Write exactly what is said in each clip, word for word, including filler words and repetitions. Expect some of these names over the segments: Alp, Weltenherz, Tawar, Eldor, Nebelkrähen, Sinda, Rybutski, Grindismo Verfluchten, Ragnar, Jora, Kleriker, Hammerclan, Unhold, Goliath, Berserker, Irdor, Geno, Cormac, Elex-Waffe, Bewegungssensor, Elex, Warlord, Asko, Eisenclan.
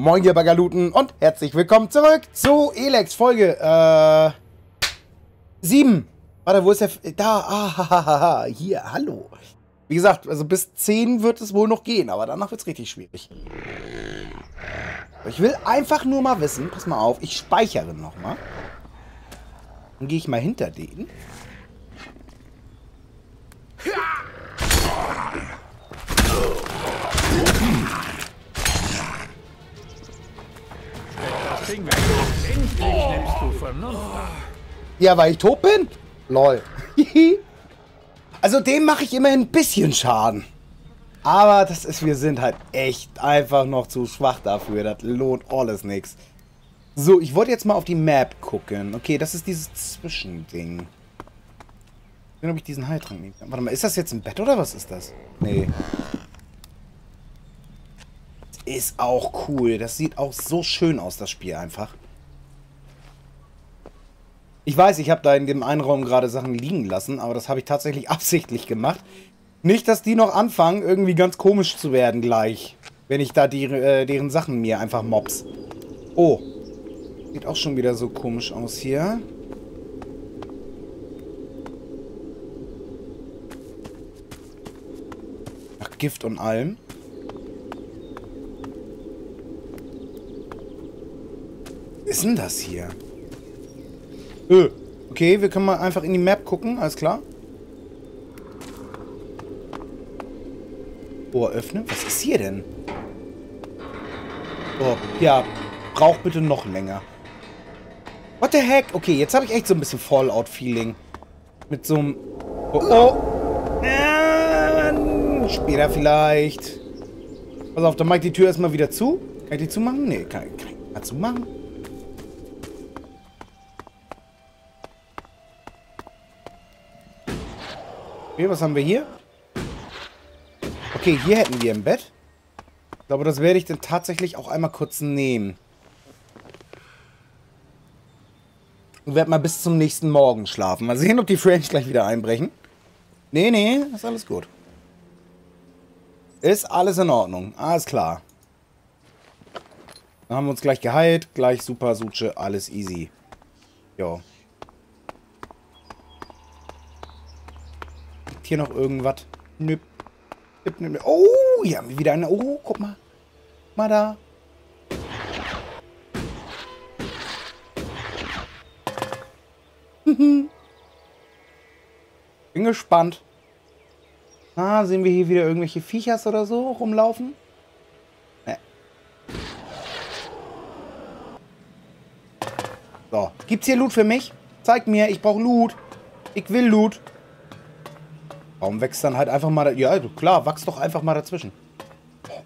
Moin ihr Baggerluten und herzlich willkommen zurück zu Elex Folge äh, sieben. Warte, wo ist der? F da, ah, ha, ha, ha, hier, hallo. Wie gesagt, also bis zehn wird es wohl noch gehen, aber danach wird es richtig schwierig. Ich will einfach nur mal wissen, pass mal auf, ich speichere nochmal. Dann gehe ich mal hinter den. Ja, weil ich tot bin? Lol. Also dem mache ich immerhin ein bisschen Schaden. Aber das ist, wir sind halt echt einfach noch zu schwach dafür. Das lohnt alles nichts. So, ich wollte jetzt mal auf die Map gucken. Okay, das ist dieses Zwischending. Ich weiß nicht, ob ich diesen Heiltrank nehmen kann. Warte mal, ist das jetzt ein Bett oder was ist das? Nee. Ist auch cool. Das sieht auch so schön aus, das Spiel einfach. Ich weiß, ich habe da in dem einen Raum gerade Sachen liegen lassen, aber das habe ich tatsächlich absichtlich gemacht. Nicht, dass die noch anfangen, irgendwie ganz komisch zu werden gleich, wenn ich da die, äh, deren Sachen mir einfach mobs. Oh. Sieht auch schon wieder so komisch aus hier. Nach Gift und allem. Was ist denn das hier? Öh. Okay, wir können mal einfach in die Map gucken, alles klar. Ohr öffnen? Was ist hier denn? Oh, ja, braucht bitte noch länger. What the heck? Okay, jetzt habe ich echt so ein bisschen Fallout-Feeling. Mit so einem... Oh, oh. Äh, später vielleicht. Pass auf, dann mache ich die Tür erstmal wieder zu. Kann ich die zumachen? Nee, kann, kann ich mal zumachen. Okay, was haben wir hier? Okay, hier hätten wir ein Bett. Ich glaube, das werde ich dann tatsächlich auch einmal kurz nehmen. Und werde mal bis zum nächsten Morgen schlafen. Mal sehen, ob die French gleich wieder einbrechen. Nee, nee, ist alles gut. Ist alles in Ordnung. Alles klar. Dann haben wir uns gleich geheilt. Gleich super, Suche, alles easy. Jo. Hier noch irgendwas. Nö. Oh, hier haben wir wieder eine. Oh, guck mal. Mal da. Bin gespannt. Ah, sehen wir hier wieder irgendwelche Viechers oder so rumlaufen? Nee. So. Gibt's hier Loot für mich? Zeig mir, ich brauche Loot. Ich will Loot. Warum wächst dann halt einfach mal... Ja, klar, wachst doch einfach mal dazwischen.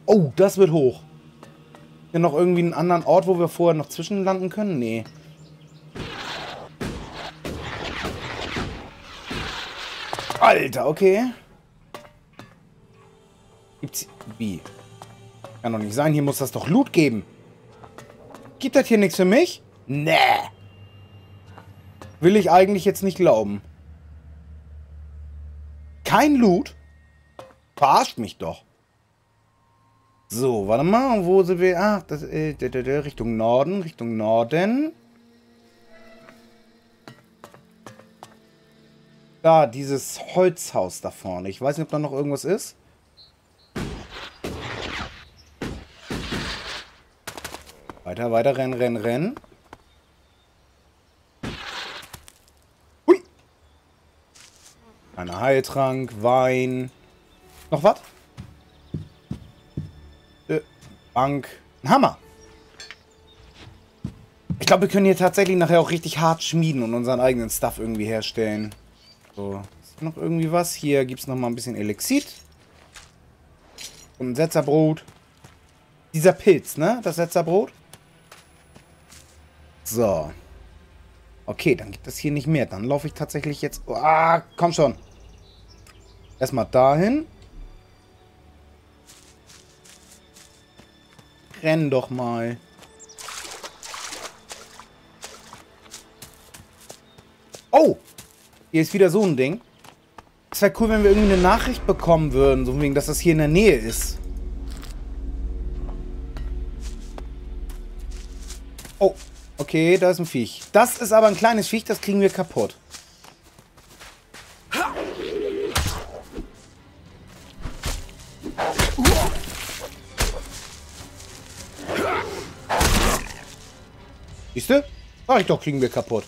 Oh, das wird hoch. Ist ja noch irgendwie einen anderen Ort, wo wir vorher noch zwischenlanden können? Nee. Alter, okay. Gibt's... Wie? Kann doch nicht sein, hier muss das doch Loot geben. Gibt das hier nichts für mich? Nee. Will ich eigentlich jetzt nicht glauben. Kein Loot? Verarscht mich doch. So, warte mal, wo sind wir? Ach, das äh, Richtung Norden, Richtung Norden. Da, dieses Holzhaus da vorne. Ich weiß nicht, ob da noch irgendwas ist. Weiter, weiter, rennen, rennen, rennen. Ein Heiltrank, Wein. Noch was? Äh, Bank. Ein Hammer. Ich glaube, wir können hier tatsächlich nachher auch richtig hart schmieden und unseren eigenen Stuff irgendwie herstellen. So. Ist noch irgendwie was? Hier gibt es nochmal ein bisschen Elixit. Und ein Setzerbrot. Dieser Pilz, ne? Das Setzerbrot. So. Okay, dann gibt es hier nicht mehr. Dann laufe ich tatsächlich jetzt... Ah, komm schon. Erstmal dahin. Renn doch mal. Oh! Hier ist wieder so ein Ding. Es wäre cool, wenn wir irgendwie eine Nachricht bekommen würden, so wegen, dass das hier in der Nähe ist. Oh, okay, da ist ein Viech. Das ist aber ein kleines Viech, das kriegen wir kaputt. Siehst du? Sag ich doch, kriegen wir kaputt.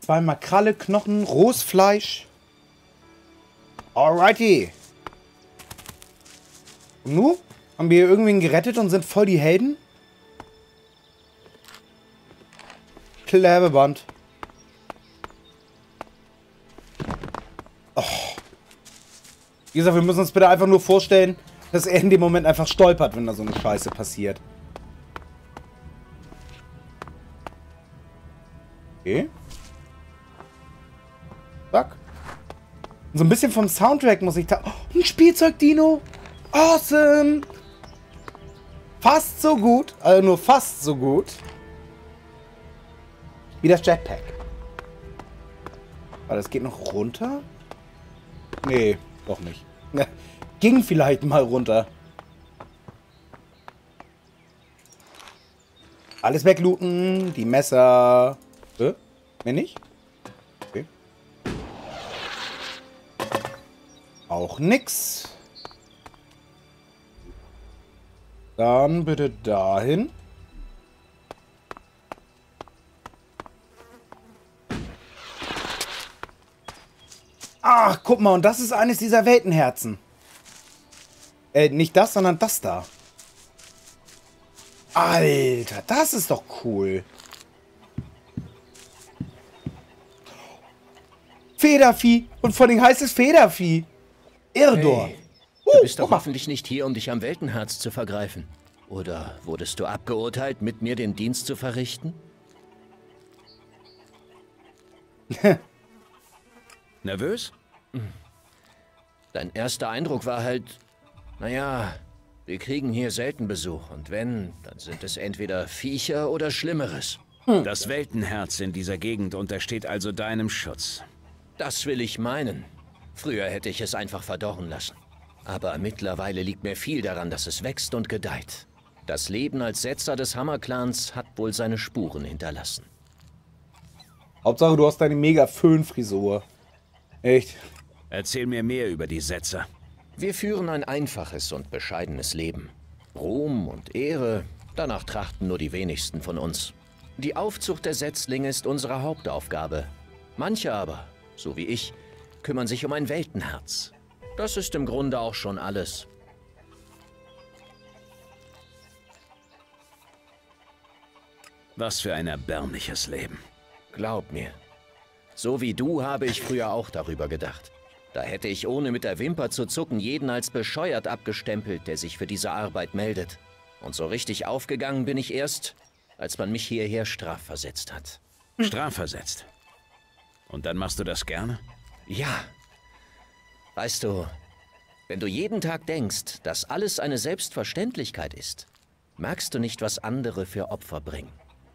Zweimal Kralle, Knochen, rohes Fleisch. Alrighty. Und nun? Haben wir irgendwen gerettet und sind voll die Helden? Klebeband. Oh. Wie gesagt, wir müssen uns bitte einfach nur vorstellen, dass er in dem Moment einfach stolpert, wenn da so eine Scheiße passiert. Okay. Zack. Und so ein bisschen vom Soundtrack muss ich da... Oh, ein Spielzeug-Dino! Awesome! Fast so gut, also nur fast so gut, wie das Jetpack. Aber das geht noch runter? Nee, doch nicht. Ging vielleicht mal runter. Alles weglooten, die Messer. Hä? Mehr nicht? Okay. Auch nix. Dann bitte dahin. Ach, guck mal, und das ist eines dieser Weltenherzen. Äh, nicht das, sondern das da. Alter, das ist doch cool. Federvieh. Und vor allem heißt es Federvieh. Irdor. Hey. Du bist doch hoffentlich nicht hier, um dich am Weltenherz zu vergreifen. Oder wurdest du abgeurteilt, mit mir den Dienst zu verrichten? Nervös? Dein erster Eindruck war halt, naja, wir kriegen hier selten Besuch. Und wenn, dann sind es entweder Viecher oder Schlimmeres. Hm. Das Weltenherz in dieser Gegend untersteht also deinem Schutz. Das will ich meinen. Früher hätte ich es einfach verdorren lassen. Aber mittlerweile liegt mir viel daran, dass es wächst und gedeiht. Das Leben als Setzer des Hammerclans hat wohl seine Spuren hinterlassen. Hauptsache, du hast deine mega Föhnfrisur. Echt? Erzähl mir mehr über die Setzer. Wir führen ein einfaches und bescheidenes Leben. Ruhm und Ehre, danach trachten nur die wenigsten von uns. Die Aufzucht der Setzlinge ist unsere Hauptaufgabe. Manche aber, so wie ich, kümmern sich um ein Weltenherz. Das ist im Grunde auch schon alles. Was für ein erbärmliches Leben. Glaub mir, so wie du habe ich früher auch darüber gedacht. Da hätte ich ohne mit der Wimper zu zucken jeden als bescheuert abgestempelt, der sich für diese Arbeit meldet. Und so richtig aufgegangen bin ich erst, als man mich hierher strafversetzt hat. Strafversetzt? Und dann machst du das gerne? Ja. Weißt du, wenn du jeden Tag denkst, dass alles eine Selbstverständlichkeit ist, merkst du nicht, was andere für Opfer bringen.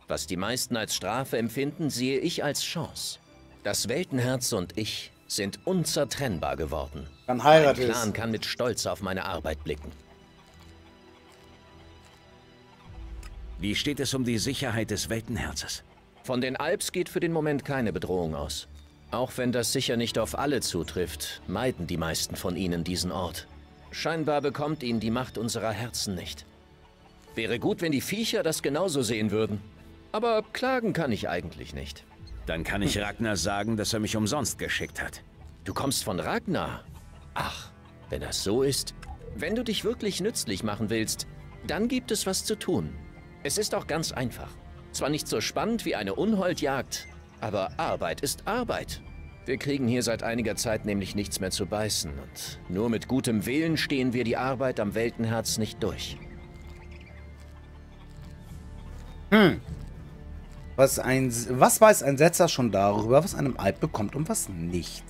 Was die meisten als Strafe empfinden, sehe ich als Chance. Das Weltenherz und ich sind unzertrennbar geworden. Dann heiratet. Mein Clan kann mit Stolz auf meine Arbeit blicken. Wie steht es um die Sicherheit des Weltenherzes? Von den Alps geht für den Moment keine Bedrohung aus. Auch wenn das sicher nicht auf alle zutrifft, meiden die meisten von ihnen diesen Ort. Scheinbar bekommt ihnen die Macht unserer Herzen nicht. Wäre gut, wenn die Viecher das genauso sehen würden. Aber klagen kann ich eigentlich nicht. Dann kann ich Ragnar sagen, dass er mich umsonst geschickt hat. Du kommst von Ragnar? Ach, wenn das so ist. Wenn du dich wirklich nützlich machen willst, dann gibt es was zu tun. Es ist auch ganz einfach. Zwar nicht so spannend wie eine Unhold-Jagd, aber Arbeit ist Arbeit. Wir kriegen hier seit einiger Zeit nämlich nichts mehr zu beißen. Und nur mit gutem Willen stehen wir die Arbeit am Weltenherz nicht durch. Hm. Was, ein, was weiß ein Setzer schon darüber, was einem Alp bekommt und was nicht?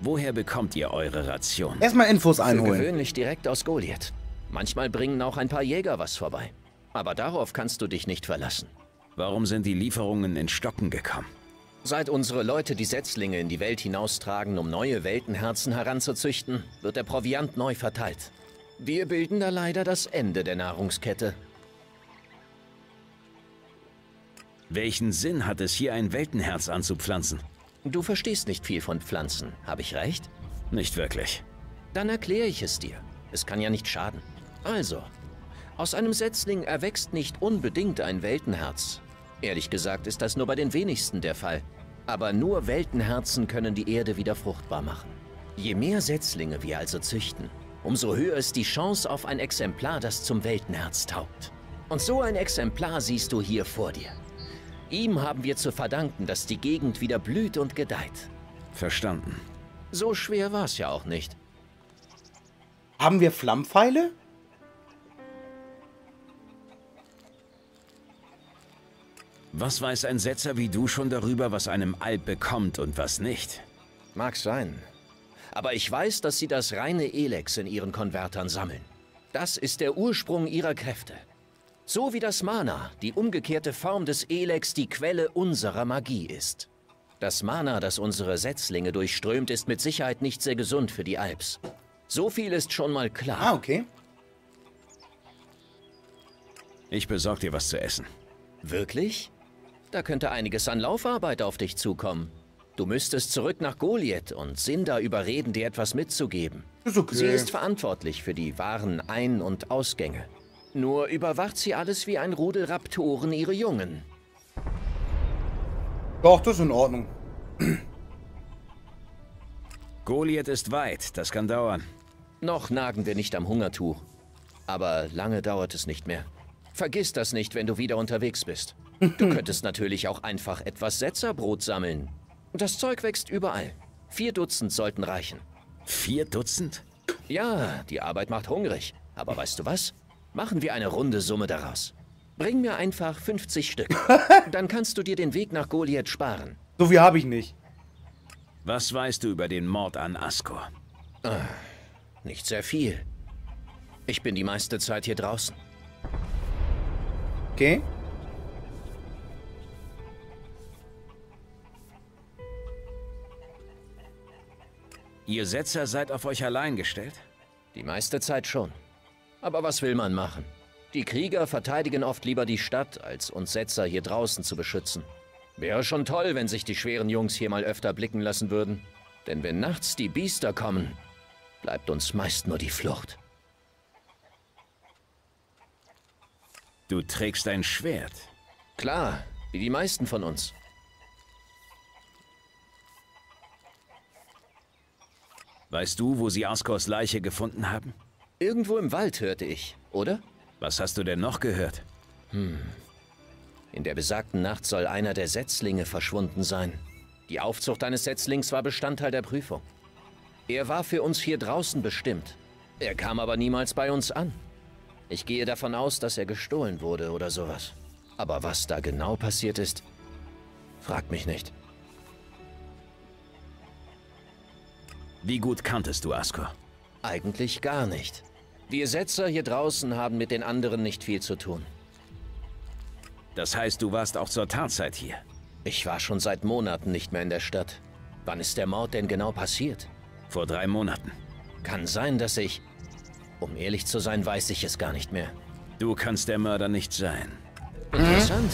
Woher bekommt ihr eure Ration? Erstmal Infos einholen. Für gewöhnlich direkt aus Goliath. Manchmal bringen auch ein paar Jäger was vorbei. Aber darauf kannst du dich nicht verlassen. Warum sind die Lieferungen in Stocken gekommen? Seit unsere Leute die Setzlinge in die Welt hinaustragen, um neue Weltenherzen heranzuzüchten, wird der Proviant neu verteilt. Wir bilden da leider das Ende der Nahrungskette. Welchen Sinn hat es, hier ein Weltenherz anzupflanzen? Du verstehst nicht viel von Pflanzen, habe ich recht? Nicht wirklich. Dann erkläre ich es dir. Es kann ja nicht schaden. Also, aus einem Setzling erwächst nicht unbedingt ein Weltenherz. Ehrlich gesagt ist das nur bei den wenigsten der Fall. Aber nur Weltenherzen können die Erde wieder fruchtbar machen. Je mehr Setzlinge wir also züchten, umso höher ist die Chance auf ein Exemplar, das zum Weltenherz taugt. Und so ein Exemplar siehst du hier vor dir. Ihm haben wir zu verdanken, dass die Gegend wieder blüht und gedeiht. Verstanden. So schwer war es ja auch nicht. Haben wir Flammpfeile? Was weiß ein Setzer wie du schon darüber, was einem Alp bekommt und was nicht? Mag sein. Aber ich weiß, dass sie das reine Elex in ihren Konvertern sammeln. Das ist der Ursprung ihrer Kräfte. So wie das Mana, die umgekehrte Form des Elex, die Quelle unserer Magie ist. Das Mana, das unsere Setzlinge durchströmt, ist mit Sicherheit nicht sehr gesund für die Alps. So viel ist schon mal klar. Ah, okay. Ich besorg dir was zu essen. Wirklich? Da könnte einiges an Laufarbeit auf dich zukommen. Du müsstest zurück nach Goliath und Sinda überreden, dir etwas mitzugeben. Ist okay. Sie ist verantwortlich für die wahren Ein- und Ausgänge. Nur überwacht sie alles wie ein Rudel Raptoren ihre Jungen. Doch, das ist in Ordnung. Goliath ist weit, das kann dauern. Noch nagen wir nicht am Hungertuch. Aber lange dauert es nicht mehr. Vergiss das nicht, wenn du wieder unterwegs bist. Du könntest natürlich auch einfach etwas Setzerbrot sammeln. Das Zeug wächst überall. Vier Dutzend sollten reichen. Vier Dutzend? Ja, die Arbeit macht hungrig. Aber weißt du was? Machen wir eine runde Summe daraus. Bring mir einfach fünfzig Stück. Dann kannst du dir den Weg nach Goliath sparen. So viel habe ich nicht. Was weißt du über den Mord an Asko? Ah, nicht sehr viel. Ich bin die meiste Zeit hier draußen. Okay. Ihr Setzer seid auf euch allein gestellt? Die meiste Zeit schon. Aber was will man machen? Die Krieger verteidigen oft lieber die Stadt, als uns Setzer hier draußen zu beschützen. Wäre schon toll, wenn sich die schweren Jungs hier mal öfter blicken lassen würden. Denn wenn nachts die Biester kommen, bleibt uns meist nur die Flucht. Du trägst ein Schwert. Klar, wie die meisten von uns. Weißt du, wo sie Askos Leiche gefunden haben? Irgendwo im Wald, hörte ich, oder? Was hast du denn noch gehört? Hm. In der besagten Nacht soll einer der Setzlinge verschwunden sein. Die Aufzucht eines Setzlings war Bestandteil der Prüfung. Er war für uns hier draußen bestimmt. Er kam aber niemals bei uns an. Ich gehe davon aus, dass er gestohlen wurde oder sowas. Aber was da genau passiert ist, fragt mich nicht. Wie gut kanntest du Asko? Eigentlich gar nicht. Wir Setzer hier draußen haben mit den anderen nicht viel zu tun. Das heißt, du warst auch zur Tatzeit hier? Ich war schon seit Monaten nicht mehr in der Stadt. Wann ist der Mord denn genau passiert? Vor drei Monaten. Kann sein, dass ich... Um ehrlich zu sein, weiß ich es gar nicht mehr. Du kannst der Mörder nicht sein. Interessant.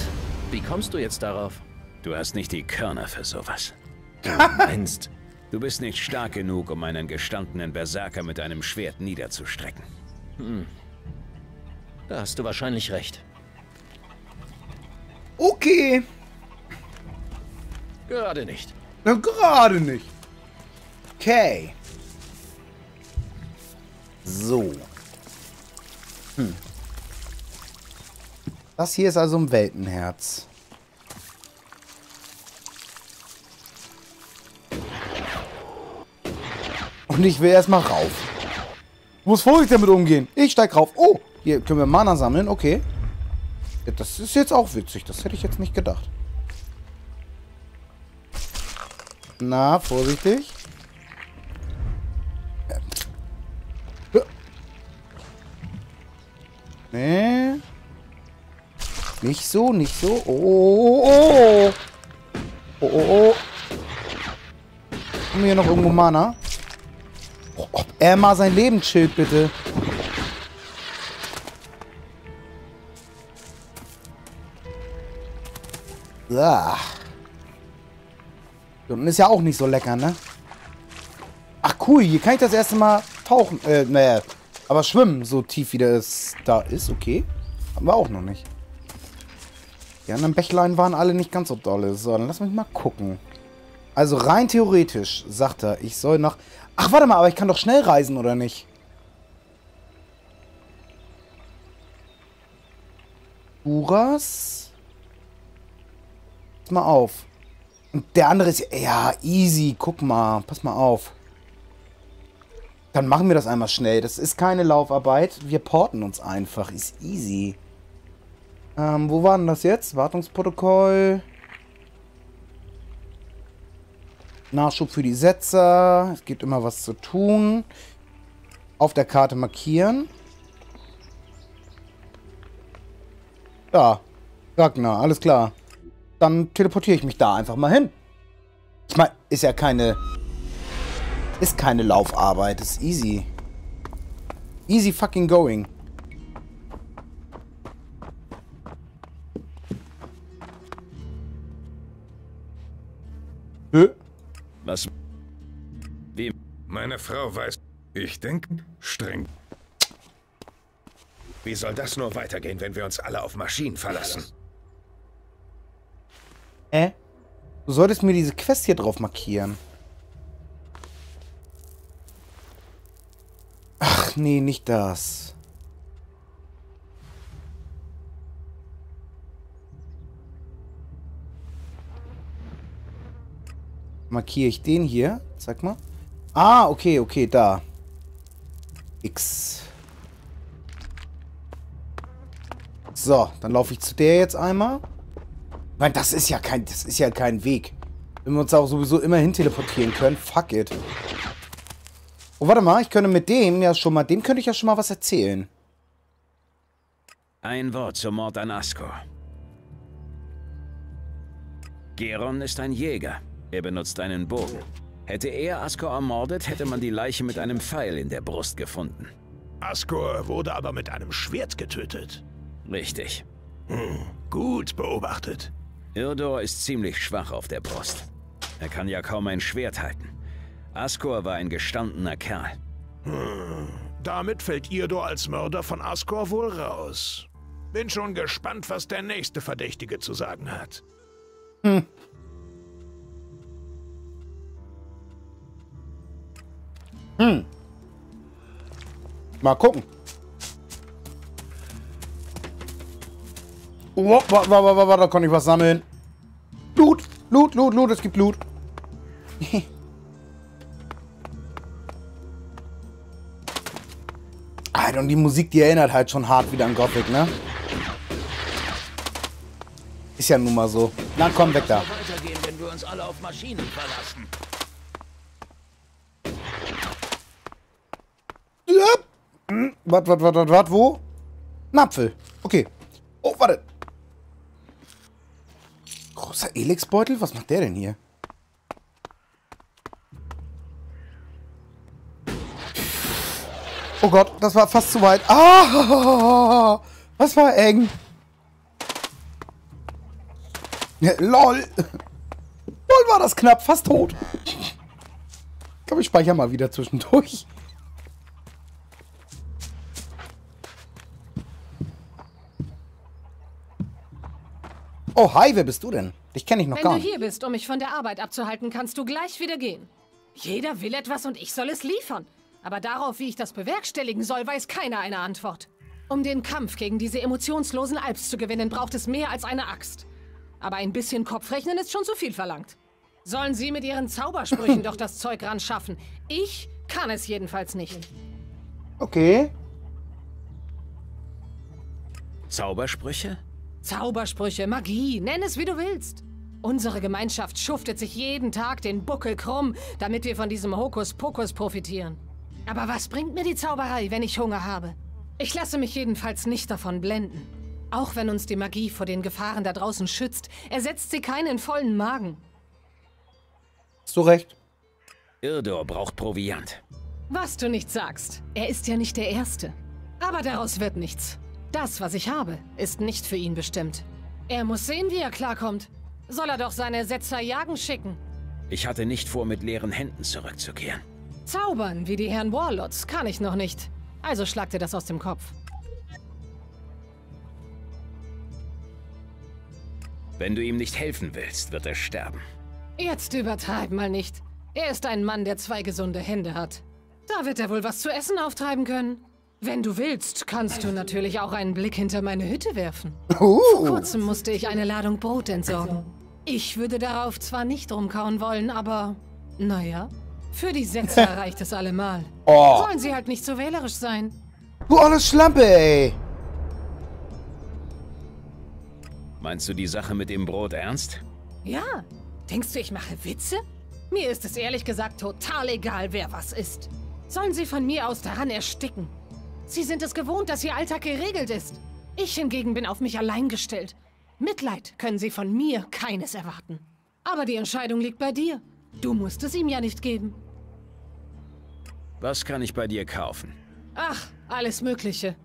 Wie kommst du jetzt darauf? Du hast nicht die Körner für sowas. Du meinst... Du bist nicht stark genug, um einen gestandenen Berserker mit einem Schwert niederzustrecken. Hm. Da hast du wahrscheinlich recht. Okay. Gerade nicht. Na, gerade nicht. Okay. So. Hm. Das hier ist also ein Weltenherz. Und ich will erstmal rauf. Ich muss vorsichtig damit umgehen. Ich steig rauf. Oh, hier können wir Mana sammeln. Okay. Das ist jetzt auch witzig. Das hätte ich jetzt nicht gedacht. Na, vorsichtig. Nee. Nicht so, nicht so. Oh, oh, oh. Oh, oh, oh. Haben wir hier noch irgendwo Mana? Oh, ob er mal sein Leben chillt, bitte. Ja. Hier unten ist ja auch nicht so lecker, ne? Ach cool, hier kann ich das erste Mal tauchen. Äh, naja. Aber schwimmen, so tief wie das da ist, okay. Haben wir auch noch nicht. Die anderen Bächlein waren alle nicht ganz so dolle. So, dann lass mich mal gucken. Also rein theoretisch, sagt er, ich soll nach... Ach, warte mal, aber ich kann doch schnell reisen, oder nicht? Uras? Pass mal auf. Und der andere ist... Ja, easy, guck mal. Pass mal auf. Dann machen wir das einmal schnell. Das ist keine Laufarbeit. Wir porten uns einfach. Ist easy. Ähm, wo war denn das jetzt? Wartungsprotokoll. Nachschub für die Setzer. Es gibt immer was zu tun. Auf der Karte markieren. Da. Ragnar, alles klar. Dann teleportiere ich mich da einfach mal hin. Ich meine, ist ja keine... Ist keine Laufarbeit, ist easy. Easy fucking going. Hä? Was? Wie? Meine Frau weiß. Ich denke, streng. Wie soll das nur weitergehen, wenn wir uns alle auf Maschinen verlassen? Hä? Äh? Du solltest mir diese Quest hier drauf markieren. Ach, nee, nicht das. Markiere ich den hier? Zeig mal. Ah, okay, okay, da. X. So, dann laufe ich zu der jetzt einmal. Ich meine, das ist ja kein, das ist ja kein Weg. Wenn wir uns auch sowieso immer hin teleportieren können. Fuck it. Oh, warte mal, ich könnte mit dem ja schon mal, dem könnte ich ja schon mal was erzählen. Ein Wort zum Mord an Asko. Geron ist ein Jäger. Er benutzt einen Bogen. Hätte er Asko ermordet, hätte man die Leiche mit einem Pfeil in der Brust gefunden. Asko wurde aber mit einem Schwert getötet. Richtig. Hm, gut beobachtet. Irdor ist ziemlich schwach auf der Brust. Er kann ja kaum ein Schwert halten. Asko war ein gestandener Kerl. Hm. Damit fällt Irdor als Mörder von Asko wohl raus. Bin schon gespannt, was der nächste Verdächtige zu sagen hat. Hm. Hm. Mal gucken. Oh, warte, warte, warte, da kann ich was sammeln. Blut, Blut, Blut, Blut, es gibt Blut. Und die Musik, die erinnert halt schon hart wieder an Gothic, ne? Ist ja nun mal so. Na komm, weg da. Wenn wir uns alle auf Maschinen verlassen. Wat, wat, wat, wat, wat, wo? Ein Apfel. Okay. Oh, warte. Großer Elex-Beutel? Was macht der denn hier? Oh Gott, das war fast zu weit. Ah, das war eng. Ja, lol. Lol war das knapp, fast tot. Ich glaube, ich speichere mal wieder zwischendurch. Oh, hi, wer bist du denn? Dich kenne ich noch gar nicht. Wenn du hier bist, um mich von der Arbeit abzuhalten, kannst du gleich wieder gehen. Jeder will etwas und ich soll es liefern. Aber darauf, wie ich das bewerkstelligen soll, weiß keiner eine Antwort. Um den Kampf gegen diese emotionslosen Alps zu gewinnen, braucht es mehr als eine Axt. Aber ein bisschen Kopfrechnen ist schon zu viel verlangt. Sollen sie mit ihren Zaubersprüchen doch das Zeug ran schaffen. Ich kann es jedenfalls nicht. Okay. Zaubersprüche? Zaubersprüche, Magie, nenn es wie du willst. Unsere Gemeinschaft schuftet sich jeden Tag den Buckel krumm, damit wir von diesem Hokuspokus profitieren. Aber was bringt mir die Zauberei, wenn ich Hunger habe? Ich lasse mich jedenfalls nicht davon blenden. Auch wenn uns die Magie vor den Gefahren da draußen schützt, ersetzt sie keinen vollen Magen. Hast du recht. Irdor braucht Proviant. Was du nicht sagst. Er ist ja nicht der Erste. Aber daraus wird nichts. Das, was ich habe, ist nicht für ihn bestimmt. Er muss sehen, wie er klarkommt. Soll er doch seine Setzer jagen schicken? Ich hatte nicht vor, mit leeren Händen zurückzukehren. Zaubern, wie die Herren Warlords, kann ich noch nicht. Also schlag dir das aus dem Kopf. Wenn du ihm nicht helfen willst, wird er sterben. Jetzt übertreib mal nicht. Er ist ein Mann, der zwei gesunde Hände hat. Da wird er wohl was zu essen auftreiben können. Wenn du willst, kannst du natürlich auch einen Blick hinter meine Hütte werfen. Oh. Vor kurzem musste ich eine Ladung Brot entsorgen. Ich würde darauf zwar nicht rumkauen wollen, aber naja, für die Setzer reicht es allemal. Oh. Sollen sie halt nicht so wählerisch sein. Du alles Schlampe, ey. Meinst du die Sache mit dem Brot ernst? Ja. Denkst du, ich mache Witze? Mir ist es ehrlich gesagt total egal, wer was ist. Sollen sie von mir aus daran ersticken? Sie sind es gewohnt, dass ihr Alltag geregelt ist. Ich hingegen bin auf mich allein gestellt. Mitleid können sie von mir keines erwarten. Aber die Entscheidung liegt bei dir. Du musst es ihm ja nicht geben. Was kann ich bei dir kaufen? Ach, alles Mögliche.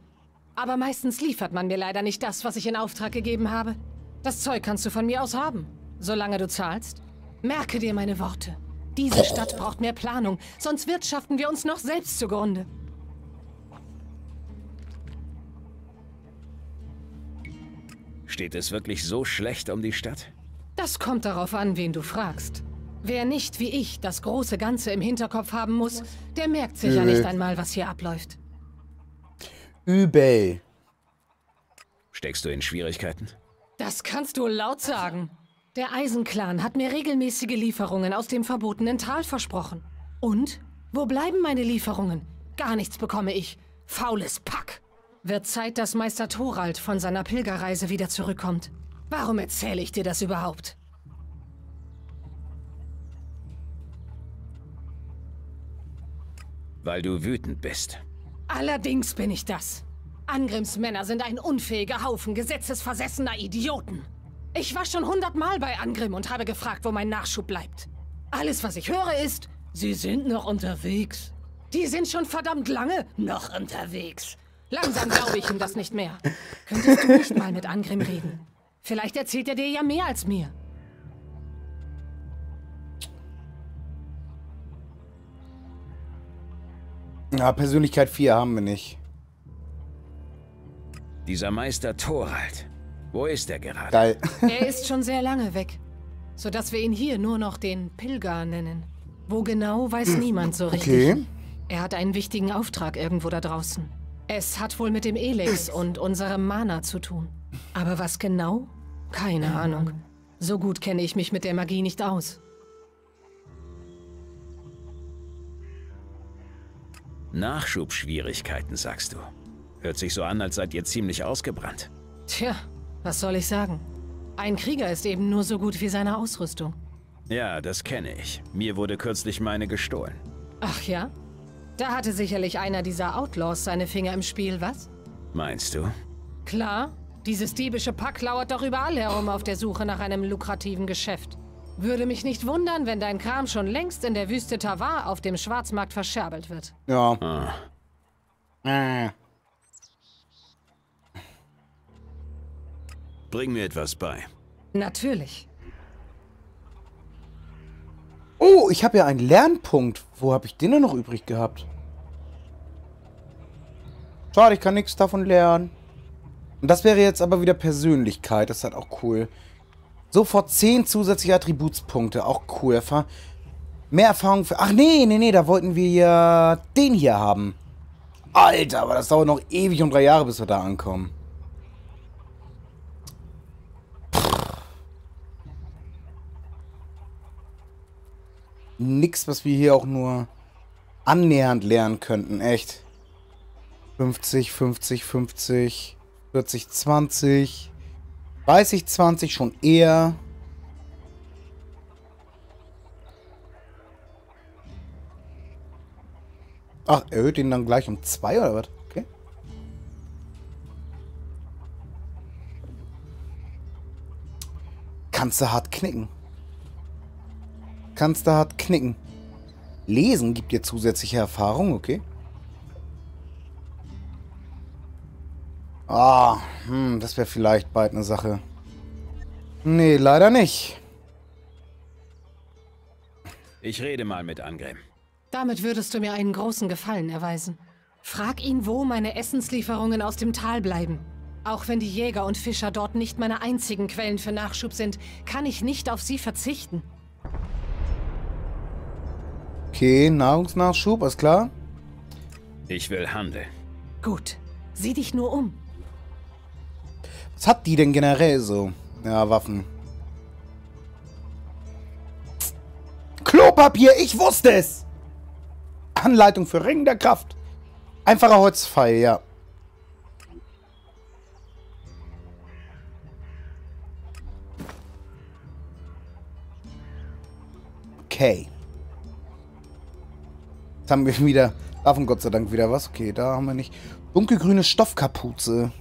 Aber meistens liefert man mir leider nicht das, was ich in Auftrag gegeben habe. Das Zeug kannst du von mir aus haben, solange du zahlst. Merke dir meine Worte. Diese Stadt braucht mehr Planung, sonst wirtschaften wir uns noch selbst zugrunde. Steht es wirklich so schlecht um die Stadt? Das kommt darauf an, wen du fragst. Wer nicht wie ich das große Ganze im Hinterkopf haben muss, der merkt sich ja nicht einmal, was hier abläuft. Übel. Steckst du in Schwierigkeiten? Das kannst du laut sagen. Der Eisenclan hat mir regelmäßige Lieferungen aus dem verbotenen Tal versprochen. Und? Wo bleiben meine Lieferungen? Gar nichts bekomme ich. Faules Pack. Wird Zeit, dass Meister Thorald von seiner Pilgerreise wieder zurückkommt. Warum erzähle ich dir das überhaupt? Weil du wütend bist. Allerdings bin ich das. Angrims Männer sind ein unfähiger Haufen gesetzesversessener Idioten. Ich war schon hundertmal bei Angrim und habe gefragt, wo mein Nachschub bleibt. Alles, was ich höre, ist, sie sind noch unterwegs. Die sind schon verdammt lange noch unterwegs. Langsam glaube ich ihm das nicht mehr. Könntest du nicht mal mit Angrim reden? Vielleicht erzählt er dir ja mehr als mir. Na, Persönlichkeit vier haben wir nicht. Dieser Meister Thorald, wo ist er gerade? Geil. Er ist schon sehr lange weg, sodass wir ihn hier nur noch den Pilger nennen. Wo genau, weiß niemand so richtig. Okay. Er hat einen wichtigen Auftrag irgendwo da draußen. Es hat wohl mit dem Elex und unserem Mana zu tun. Aber was genau? Keine Ahnung. So gut kenne ich mich mit der Magie nicht aus. Nachschubschwierigkeiten, sagst du. Hört sich so an, als seid ihr ziemlich ausgebrannt. Tja, was soll ich sagen? Ein Krieger ist eben nur so gut wie seine Ausrüstung. Ja, das kenne ich. Mir wurde kürzlich meine gestohlen. Ach ja? Da hatte sicherlich einer dieser Outlaws seine Finger im Spiel, was? Meinst du? Klar, dieses diebische Pack lauert doch überall herum auf der Suche nach einem lukrativen Geschäft. Würde mich nicht wundern, wenn dein Kram schon längst in der Wüste Tawar auf dem Schwarzmarkt verscherbelt wird. Ja. Ah. Äh. Bring mir etwas bei. Natürlich. Oh, ich habe ja einen Lernpunkt. Wo habe ich den denn noch übrig gehabt? Schade, ich kann nichts davon lernen. Und das wäre jetzt aber wieder Persönlichkeit. Das ist halt auch cool. Sofort zehn zusätzliche Attributspunkte. Auch cool. Erfahr- Mehr Erfahrung für... Ach nee, nee, nee. Da wollten wir ja den hier haben. Alter, aber das dauert noch ewig um drei Jahre, bis wir da ankommen. Nix, was wir hier auch nur annähernd lernen könnten, echt. fünfzig, fünfzig, fünfzig, vierzig, zwanzig, dreißig, zwanzig schon eher. Ach, erhöht ihn dann gleich um zwei oder was? Okay. Kannst du hart knicken. Kannst da hart knicken. Lesen gibt dir zusätzliche Erfahrung, okay. Ah, hm, das wäre vielleicht bald eine Sache. Nee, leider nicht. Ich rede mal mit Angrim. Damit würdest du mir einen großen Gefallen erweisen. Frag ihn, wo meine Essenslieferungen aus dem Tal bleiben. Auch wenn die Jäger und Fischer dort nicht meine einzigen Quellen für Nachschub sind, kann ich nicht auf sie verzichten. Okay, Nahrungsnachschub, ist klar. Ich will handeln. Gut, sieh dich nur um. Was hat die denn generell so? Ja, Waffen. Klopapier, ich wusste es! Anleitung für Ring der Kraft. Einfacher Holzpfeil, ja. Okay. Jetzt haben wir wieder... Waffen Gott sei Dank wieder was. Okay, da haben wir nicht. Dunkelgrüne Stoffkapuze.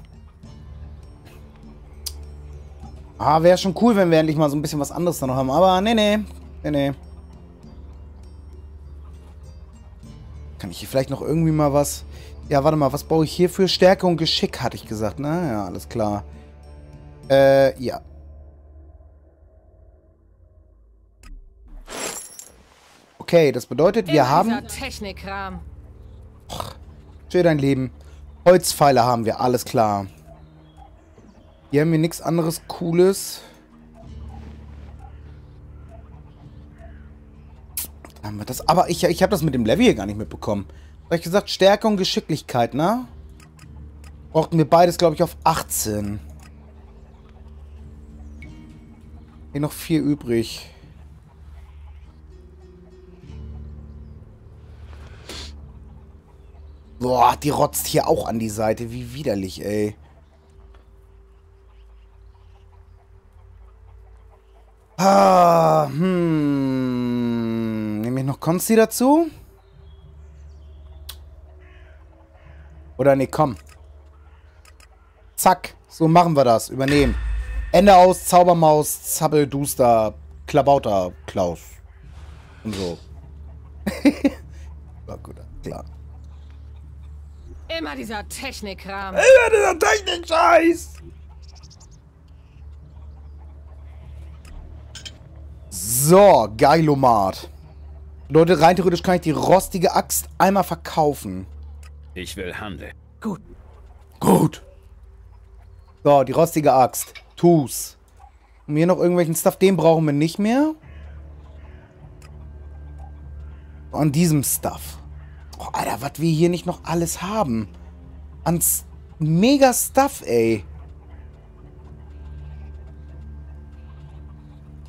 Ah, wäre schon cool, wenn wir endlich mal so ein bisschen was anderes da noch haben. Aber nee, nee. Nee, nee. Kann ich hier vielleicht noch irgendwie mal was... Ja, warte mal, was brauche ich hier für Stärke und Geschick, hatte ich gesagt, ne? Ja, alles klar. Äh, ja. Okay, das bedeutet, wir haben... Technikrahmen. Schön dein Leben. Holzpfeile haben wir, alles klar. Hier haben wir nichts anderes Cooles. Haben wir das? Aber ich, ich habe das mit dem Level hier gar nicht mitbekommen. Habe ich gesagt, Stärke und Geschicklichkeit, ne? Brauchten wir beides, glaube ich, auf achtzehn. Hier noch vier übrig. Boah, die rotzt hier auch an die Seite. Wie widerlich, ey. Ah, hm... Nehme ich noch Konsti dazu? Oder ne, komm. Zack. So machen wir das. Übernehmen. Ende aus, Zaubermaus, Zappel, Duster, Klabauter, Klaus. Und so. War gut, klar. Immer dieser Technikrahmen. Immer dieser Technik-Scheiß! So, Geilomat. Leute, rein theoretisch kann ich die rostige Axt einmal verkaufen. Ich will handeln. Gut. Gut. So, die rostige Axt. Tu's. Und hier noch irgendwelchen Stuff, den brauchen wir nicht mehr. An diesem Stuff. Oh, Alter, was wir hier nicht noch alles haben. An mega Stuff, ey.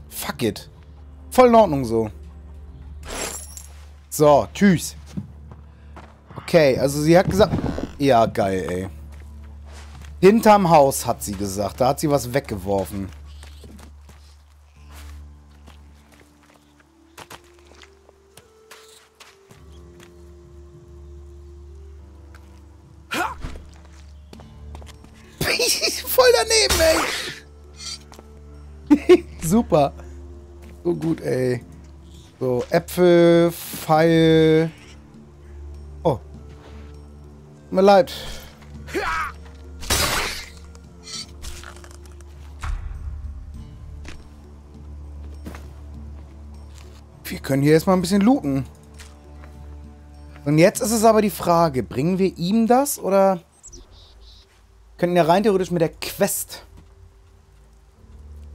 Fuck it. Voll in Ordnung so. So, tschüss. Okay, also sie hat gesagt... Ja, geil, ey. Hinterm Haus hat sie gesagt. Da hat sie was weggeworfen. Voll daneben, ey. Super. So gut, ey. So, Äpfel, Pfeil. Oh. Tut mir leid. Wir können hier erstmal ein bisschen looten. Und jetzt ist es aber die Frage, bringen wir ihm das oder... Könnten ja rein theoretisch mit der Quest...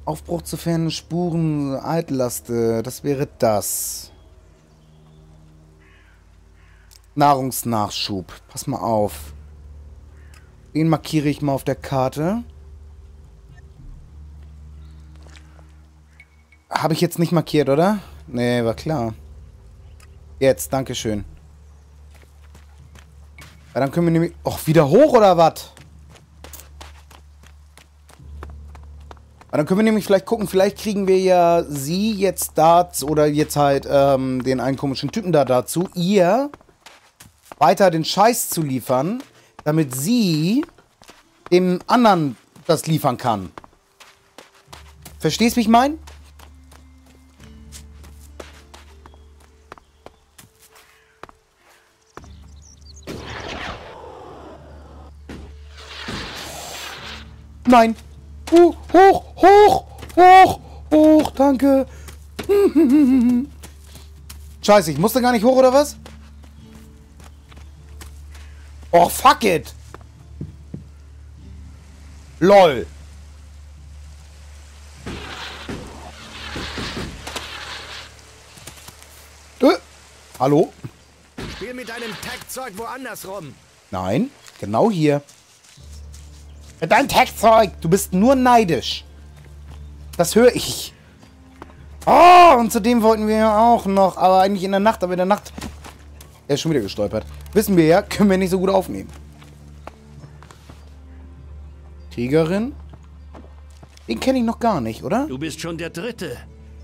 Aufbruch zu fernen Spuren, Altlaste, das wäre das. Nahrungsnachschub, pass mal auf. Den markiere ich mal auf der Karte. Habe ich jetzt nicht markiert, oder? Nee, war klar. Jetzt, dankeschön. Ja, dann können wir nämlich... Och, wieder hoch, oder was? Dann können wir nämlich vielleicht gucken, vielleicht kriegen wir ja sie jetzt da, oder jetzt halt ähm, den einen komischen Typen da dazu, ihr weiter den Scheiß zu liefern, damit sie dem anderen das liefern kann. Verstehst du, wie ich mein? Nein. Uh, hoch, hoch, hoch, hoch, danke. Scheiße, ich musste gar nicht hoch, oder was? Oh, fuck it. Lol. Äh, hallo? Spiel mit deinem Tech-Zeug woanders rum. Nein, genau hier. Mit deinem Tech-Zeug. Du bist nur neidisch. Das höre ich. Oh, und zudem wollten wir ja auch noch, aber eigentlich in der Nacht, aber in der Nacht... Er ist schon wieder gestolpert. Wissen wir ja, können wir nicht so gut aufnehmen. Tigerin? Den kenne ich noch gar nicht, oder? Du bist schon der Dritte,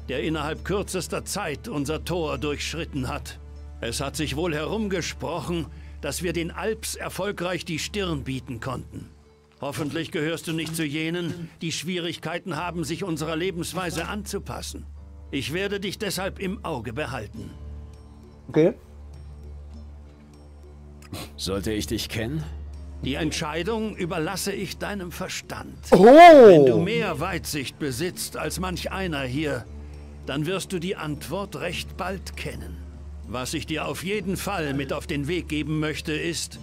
der innerhalb kürzester Zeit unser Tor durchschritten hat. Es hat sich wohl herumgesprochen, dass wir den Alps erfolgreich die Stirn bieten konnten. Hoffentlich gehörst du nicht zu jenen, die Schwierigkeiten haben, sich unserer Lebensweise anzupassen. Ich werde dich deshalb im Auge behalten. Okay. Sollte ich dich kennen? Die Entscheidung überlasse ich deinem Verstand. Oh. Wenn du mehr Weitsicht besitzt als manch einer hier, dann wirst du die Antwort recht bald kennen. Was ich dir auf jeden Fall mit auf den Weg geben möchte, ist,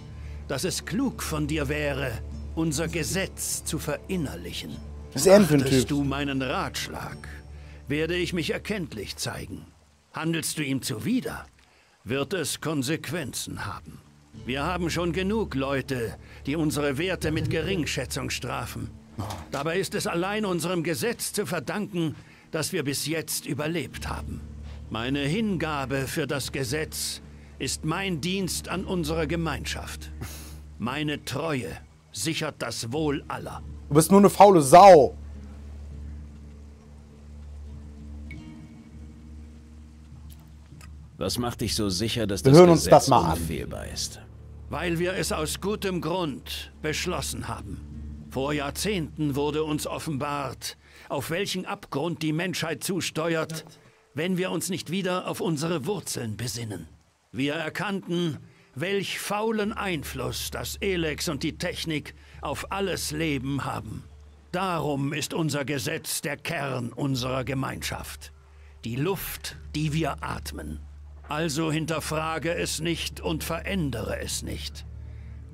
dass es klug von dir wäre, unser Gesetz zu verinnerlichen. Achtest du meinen Ratschlag, werde ich mich erkenntlich zeigen. Handelst du ihm zuwider, wird es Konsequenzen haben. Wir haben schon genug Leute, die unsere Werte mit Geringschätzung strafen. Dabei ist es allein unserem Gesetz zu verdanken, dass wir bis jetzt überlebt haben. Meine Hingabe für das Gesetz ist mein Dienst an unsere Gemeinschaft. Meine Treue sichert das Wohl aller. Du bist nur eine faule Sau. Was macht dich so sicher, dass das Gesetz unfehlbar ist? Weil wir es aus gutem Grund beschlossen haben. Vor Jahrzehnten wurde uns offenbart, auf welchen Abgrund die Menschheit zusteuert, wenn wir uns nicht wieder auf unsere Wurzeln besinnen. Wir erkannten, welch faulen Einfluss das Elex und die Technik auf alles Leben haben. Darum ist unser Gesetz der Kern unserer Gemeinschaft. Die Luft, die wir atmen. Also hinterfrage es nicht und verändere es nicht.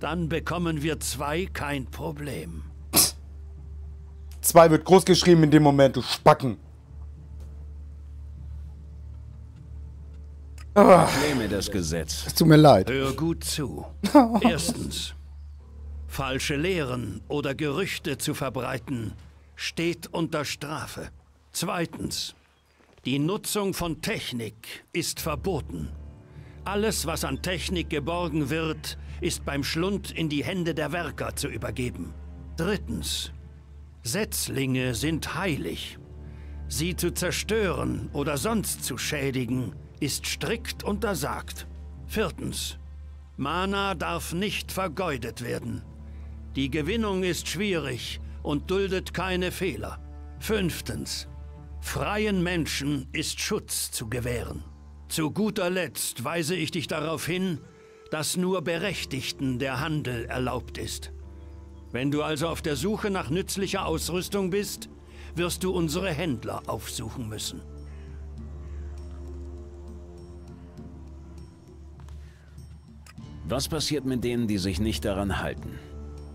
Dann bekommen wir zwei kein Problem. Zwei wird groß geschrieben in dem Moment, du Spacken. Ich nehme das Gesetz. Es tut mir leid. Hör gut zu. Erstens, falsche Lehren oder Gerüchte zu verbreiten, steht unter Strafe. Zweitens, die Nutzung von Technik ist verboten. Alles, was an Technik geborgen wird, ist beim Schlund in die Hände der Werker zu übergeben. Drittens, Setzlinge sind heilig. Sie zu zerstören oder sonst zu schädigen, ist strikt untersagt. Viertens, Mana darf nicht vergeudet werden. Die Gewinnung ist schwierig und duldet keine Fehler. Fünftens, freien Menschen ist Schutz zu gewähren. Zu guter Letzt weise ich dich darauf hin, dass nur Berechtigten der Handel erlaubt ist. Wenn du also auf der Suche nach nützlicher Ausrüstung bist, wirst du unsere Händler aufsuchen müssen. Was passiert mit denen, die sich nicht daran halten?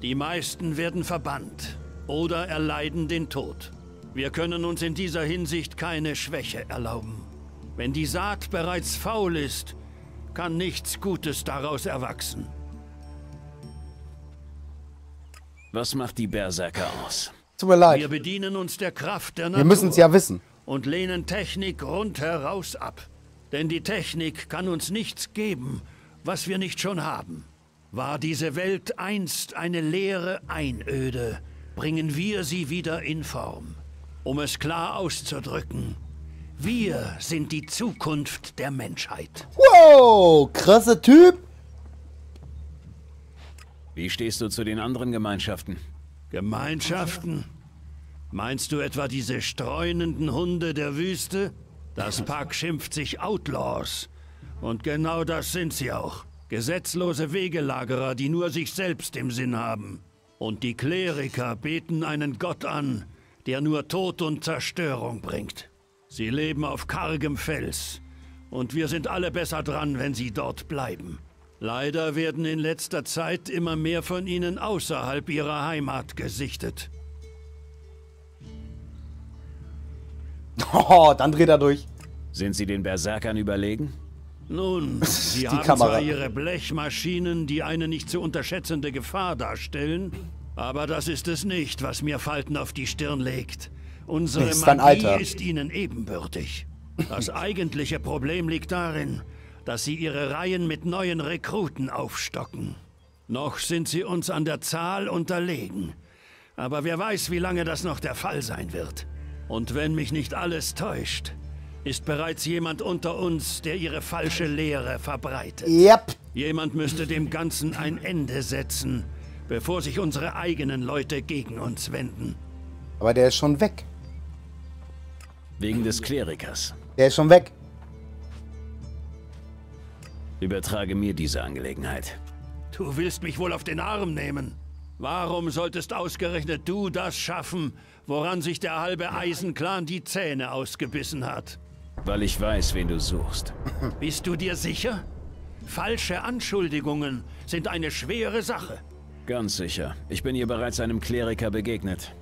Die meisten werden verbannt oder erleiden den Tod. Wir können uns in dieser Hinsicht keine Schwäche erlauben. Wenn die Saat bereits faul ist, kann nichts Gutes daraus erwachsen. Was macht die Berserker aus? Tut mir leid. Wir bedienen uns der Kraft der Natur. Wir müssen es ja wissen. Und lehnen Technik rundheraus ab. Denn die Technik kann uns nichts geben, was wir nicht schon haben. War diese Welt einst eine leere Einöde, bringen wir sie wieder in Form. Um es klar auszudrücken, wir sind die Zukunft der Menschheit. Wow, krasser Typ. Wie stehst du zu den anderen Gemeinschaften? Gemeinschaften? Meinst du etwa diese streunenden Hunde der Wüste? Das Pack schimpft sich Outlaws. Und genau das sind sie auch. Gesetzlose Wegelagerer, die nur sich selbst im Sinn haben. Und die Kleriker beten einen Gott an, der nur Tod und Zerstörung bringt. Sie leben auf kargem Fels. Und wir sind alle besser dran, wenn sie dort bleiben. Leider werden in letzter Zeit immer mehr von ihnen außerhalb ihrer Heimat gesichtet. Oh, dann dreht er durch. Sind sie den Berserkern überlegen? Nun, sie haben Kamera. zwar ihre Blechmaschinen, die eine nicht zu unterschätzende Gefahr darstellen, aber das ist es nicht, was mir Falten auf die Stirn legt. Unsere ist Magie ist ihnen ebenbürtig. Das eigentliche Problem liegt darin, dass sie ihre Reihen mit neuen Rekruten aufstocken. Noch sind sie uns an der Zahl unterlegen. Aber wer weiß, wie lange das noch der Fall sein wird. Und wenn mich nicht alles täuscht, ist bereits jemand unter uns, der ihre falsche Lehre verbreitet. Yep. Jemand müsste dem Ganzen ein Ende setzen, bevor sich unsere eigenen Leute gegen uns wenden. Aber der ist schon weg. Wegen des Klerikers. Der ist schon weg. Übertrage mir diese Angelegenheit. Du willst mich wohl auf den Arm nehmen. Warum solltest ausgerechnet du das schaffen, woran sich der halbe Eisenclan die Zähne ausgebissen hat? Weil ich weiß, wen du suchst. Bist du dir sicher? Falsche Anschuldigungen sind eine schwere Sache. Ganz sicher. Ich bin hier bereits einem Kleriker begegnet.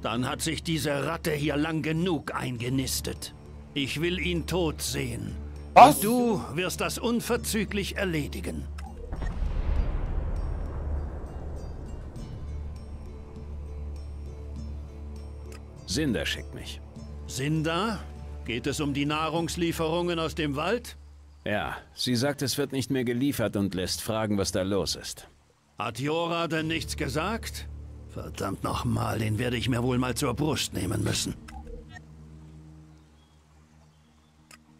Dann hat sich diese Ratte hier lang genug eingenistet. Ich will ihn tot sehen. Was? Und du wirst das unverzüglich erledigen. Sinda schickt mich. Sinda? Geht es um die Nahrungslieferungen aus dem Wald? Ja, sie sagt, es wird nicht mehr geliefert und lässt fragen, was da los ist. Hat Jora denn nichts gesagt? Verdammt nochmal, den werde ich mir wohl mal zur Brust nehmen müssen.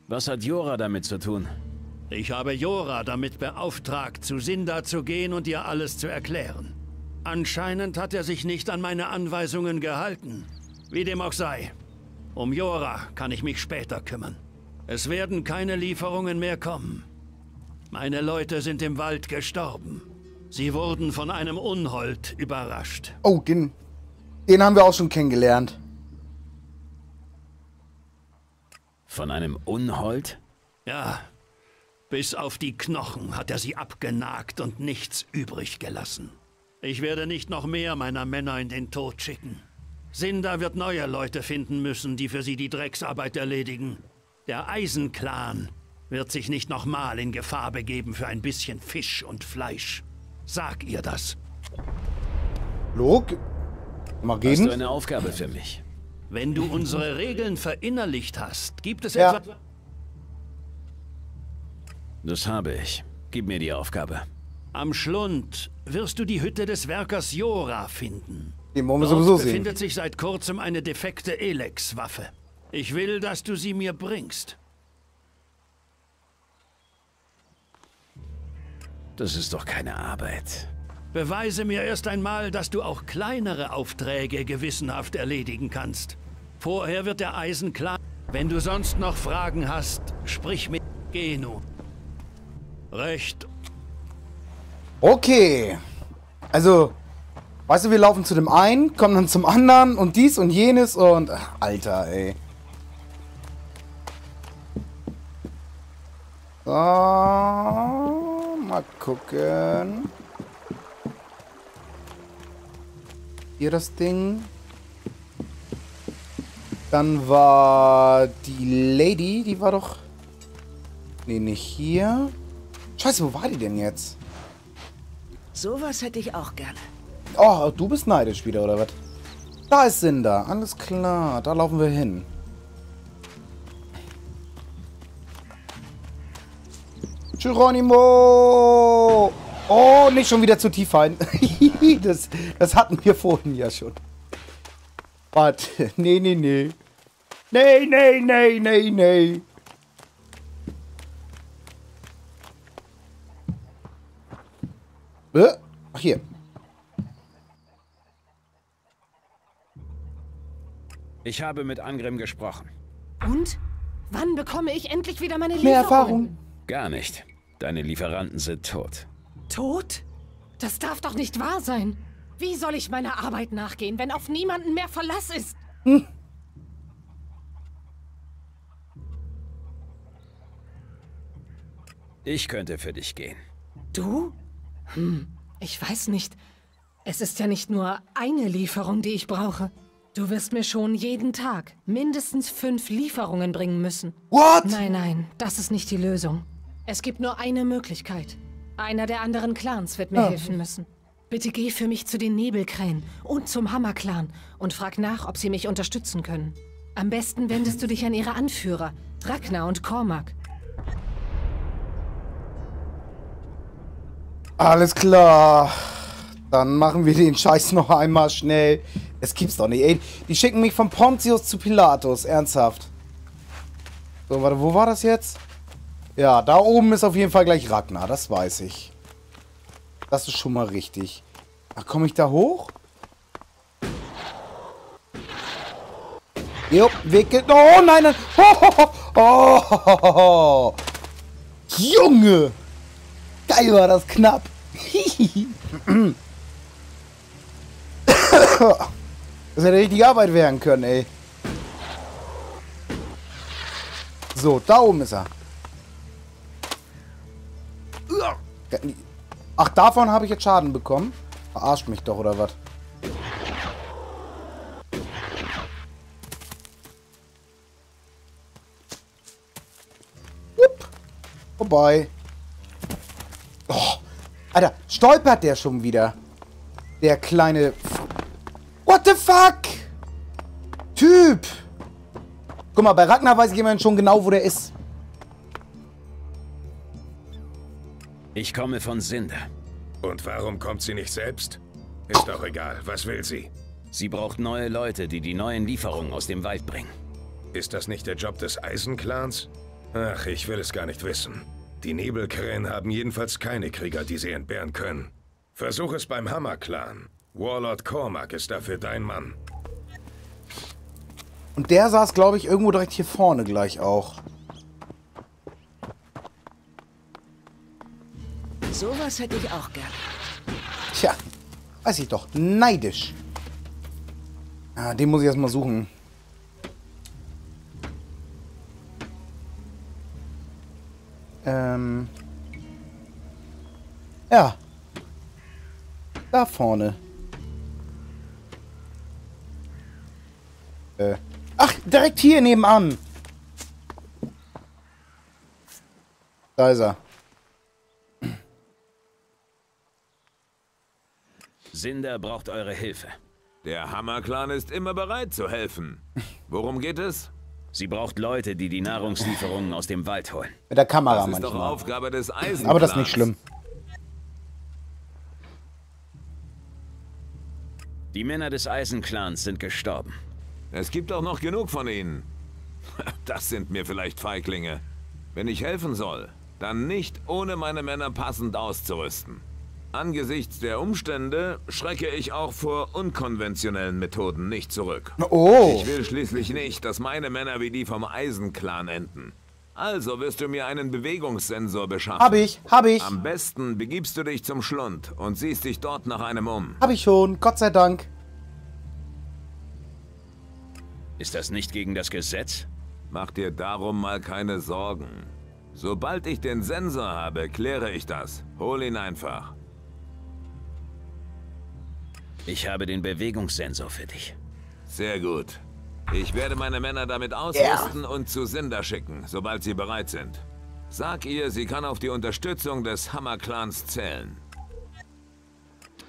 Was hat Jora damit zu tun? Ich habe Jora damit beauftragt, zu Sinda zu gehen und ihr alles zu erklären. Anscheinend hat er sich nicht an meine Anweisungen gehalten. Wie dem auch sei, um Jora kann ich mich später kümmern. Es werden keine Lieferungen mehr kommen. Meine Leute sind im Wald gestorben. Sie wurden von einem Unhold überrascht. Oh, den, den haben wir auch schon kennengelernt. Von einem Unhold? Ja, bis auf die Knochen hat er sie abgenagt und nichts übrig gelassen. Ich werde nicht noch mehr meiner Männer in den Tod schicken. Sinda wird neue Leute finden müssen, die für sie die Drecksarbeit erledigen. Der Eisenclan wird sich nicht nochmal in Gefahr begeben für ein bisschen Fisch und Fleisch. Sag ihr das. Log? Mal reden. Hast du eine Aufgabe für mich? Wenn du unsere Regeln verinnerlicht hast, gibt es ja. etwas... Das habe ich. Gib mir die Aufgabe. Am Schlund wirst du die Hütte des Werkers Jora finden. Den wollen wir sowieso sehen. Dort befindet sich seit kurzem eine defekte Elex-Waffe. Ich will, dass du sie mir bringst. Das ist doch keine Arbeit. Beweise mir erst einmal, dass du auch kleinere Aufträge gewissenhaft erledigen kannst. Vorher wird der Eisenclan... Wenn du sonst noch Fragen hast, sprich mit Geno. Recht. Okay. Also, weißt du, wir laufen zu dem einen, kommen dann zum anderen und dies und jenes und... Ach, Alter, ey. So, mal gucken. Hier das Ding. Dann war die Lady, die war doch... Nee, nicht hier. Scheiße, wo war die denn jetzt? Sowas hätte ich auch gerne. Oh, du bist neidisch wieder, oder was? Da ist Sinda, alles klar, da laufen wir hin. Geronimo! Oh, nicht schon wieder zu tief rein. das, das hatten wir vorhin ja schon. Warte, nee, nee, nee. Nee, nee, nee, nee, nee. Ach, hier. Ich habe mit Angrim gesprochen. Und? Wann bekomme ich endlich wieder meine Lieferung? Mehr Erfahrung. Gar nicht. Deine Lieferanten sind tot. Tot? Das darf doch nicht wahr sein. Wie soll ich meiner Arbeit nachgehen, wenn auf niemanden mehr Verlass ist? Hm. Ich könnte für dich gehen. Du? Hm, ich weiß nicht. Es ist ja nicht nur eine Lieferung, die ich brauche. Du wirst mir schon jeden Tag mindestens fünf Lieferungen bringen müssen. What? Nein, nein, das ist nicht die Lösung. Es gibt nur eine Möglichkeit. Einer der anderen Clans wird mir oh. helfen müssen. Bitte geh für mich zu den Nebelkrähen und zum Hammerclan und frag nach, ob sie mich unterstützen können. Am besten wendest du dich an ihre Anführer, Ragnar und Cormac. Alles klar. Dann machen wir den Scheiß noch einmal schnell. Es gibt's doch nicht, ey. Die schicken mich von Pontius zu Pilatus. Ernsthaft. So, warte, wo war das jetzt? Ja, da oben ist auf jeden Fall gleich Ragnar. Das weiß ich. Das ist schon mal richtig. Ach, komme ich da hoch? Jupp, Weg geht... Oh, nein, nein. Oh, oh, oh, oh. Junge. Geil war das knapp. Das hätte richtig Arbeit werden können, ey. So, da oben ist er. Ach, davon habe ich jetzt Schaden bekommen? Verarscht mich doch, oder was? Vorbei. Oh, Alter, stolpert der schon wieder? Der kleine... What the fuck? Typ! Guck mal, bei Ragnar weiß ich immerhin schon genau, wo der ist. Ich komme von Sinda. Und warum kommt sie nicht selbst? Ist doch egal, was will sie? Sie braucht neue Leute, die die neuen Lieferungen aus dem Wald bringen. Ist das nicht der Job des Eisenclans? Ach, ich will es gar nicht wissen. Die Nebelkrähen haben jedenfalls keine Krieger, die sie entbehren können. Versuch es beim Hammerclan. Warlord Cormac ist dafür dein Mann. Und der saß, glaube ich, irgendwo direkt hier vorne gleich auch. Sowas hätte ich auch gern. Tja, weiß ich doch. Neidisch. Ah, den muss ich erstmal suchen. Ähm. Ja. Da vorne. Äh. Ach, direkt hier nebenan. Da ist er. Sinda braucht eure Hilfe. Der Hammerclan ist immer bereit zu helfen. Worum geht es? Sie braucht Leute, die die Nahrungslieferungen aus dem Wald holen. Mit der Kamera manchmal. Das ist doch Aufgabe des Eisenplans. Aber das ist nicht schlimm. Die Männer des Eisenclans sind gestorben. Es gibt auch noch genug von ihnen. Das sind mir vielleicht Feiglinge. Wenn ich helfen soll, dann nicht ohne meine Männer passend auszurüsten. Angesichts der Umstände schrecke ich auch vor unkonventionellen Methoden nicht zurück. Oh. Ich will schließlich nicht, dass meine Männer wie die vom Eisenclan enden. Also wirst du mir einen Bewegungssensor beschaffen. Hab ich, hab ich. Am besten begibst du dich zum Schlund und siehst dich dort nach einem um. Hab ich schon, Gott sei Dank. Ist das nicht gegen das Gesetz? Mach dir darum mal keine Sorgen. Sobald ich den Sensor habe, kläre ich das. Hol ihn einfach. Ich habe den Bewegungssensor für dich. Sehr gut. Ich werde meine Männer damit ausrüsten yeah. und zu Sinda schicken, sobald sie bereit sind. Sag ihr, sie kann auf die Unterstützung des Hammerclans zählen.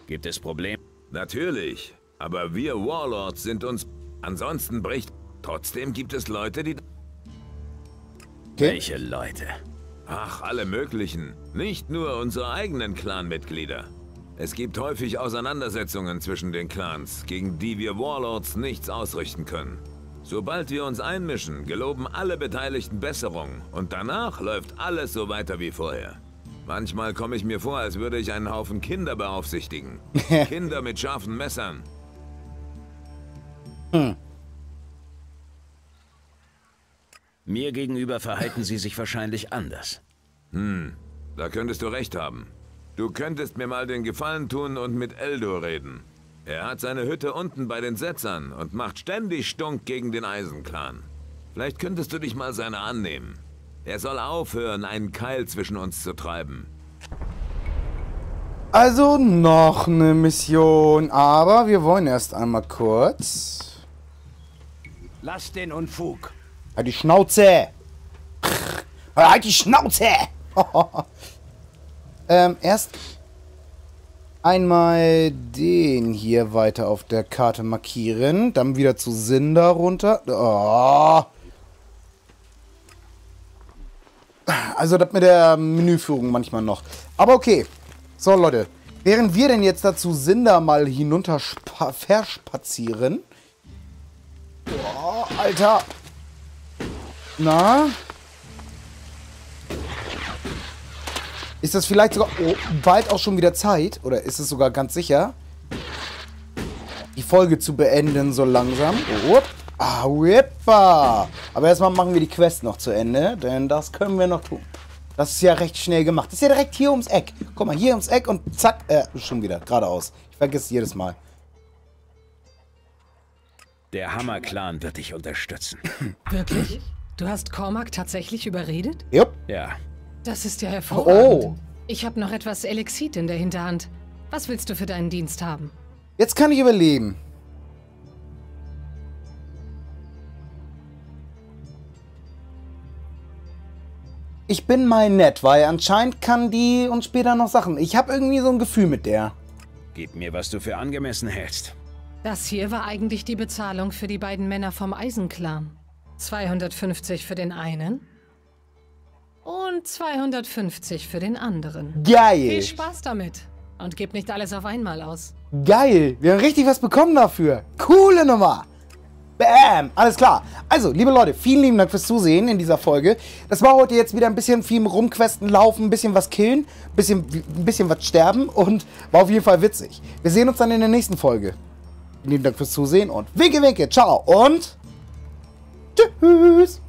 Gibt es Probleme? Natürlich, aber wir Warlords sind uns... Ansonsten bricht... Trotzdem gibt es Leute, die... Okay. Welche Leute? Ach, alle möglichen. Nicht nur unsere eigenen Clanmitglieder. Es gibt häufig Auseinandersetzungen zwischen den Clans, gegen die wir Warlords nichts ausrichten können. Sobald wir uns einmischen, geloben alle Beteiligten Besserung und danach läuft alles so weiter wie vorher. Manchmal komme ich mir vor, als würde ich einen Haufen Kinder beaufsichtigen. Kinder mit scharfen Messern. Hm. Mir gegenüber verhalten sie sich wahrscheinlich anders. Hm, da könntest du recht haben. Du könntest mir mal den Gefallen tun und mit Eldor reden. Er hat seine Hütte unten bei den Setzern und macht ständig Stunk gegen den Eisenclan. Vielleicht könntest du dich mal seiner annehmen. Er soll aufhören, einen Keil zwischen uns zu treiben. Also noch eine Mission, aber wir wollen erst einmal kurz... Lass den Unfug! Halt die Schnauze! Halt die Schnauze! ähm, erst... Einmal den hier weiter auf der Karte markieren. Dann wieder zu Sinda runter. Oh. Also das mit der Menüführung manchmal noch. Aber okay. So Leute. Während wir denn jetzt dazu Sinda mal hinunter verspazieren. Oh, Alter. Na? Ist das vielleicht sogar oh, bald auch schon wieder Zeit? Oder ist es sogar ganz sicher, die Folge zu beenden so langsam? Oh, ah, whippa. Aber erstmal machen wir die Quest noch zu Ende, denn das können wir noch tun. Das ist ja recht schnell gemacht. Das ist ja direkt hier ums Eck. Guck mal, hier ums Eck und zack, äh, schon wieder, geradeaus. Ich vergesse es jedes Mal. Der Hammerclan wird dich unterstützen. Wirklich? Du hast Cormac tatsächlich überredet? Jupp. Ja. Das ist ja hervorragend. Oh. Ich habe noch etwas Elixit in der Hinterhand. Was willst du für deinen Dienst haben? Jetzt kann ich überleben. Ich bin mal nett, weil anscheinend kann die uns später noch Sachen. Ich habe irgendwie so ein Gefühl mit der. Gib mir, was du für angemessen hältst. Das hier war eigentlich die Bezahlung für die beiden Männer vom Eisenclan. zweihundertfünfzig für den einen... Und zweihundertfünfzig für den anderen. Geil. Viel Spaß damit. Und gib nicht alles auf einmal aus. Geil. Wir haben richtig was bekommen dafür. Coole Nummer. Bam. Alles klar. Also, liebe Leute, vielen lieben Dank fürs Zusehen in dieser Folge. Das war heute jetzt wieder ein bisschen viel rumquesten, laufen, ein bisschen was killen, ein bisschen, ein bisschen was sterben. Und war auf jeden Fall witzig. Wir sehen uns dann in der nächsten Folge. Vielen lieben Dank fürs Zusehen und winke, winke. Ciao und tschüss.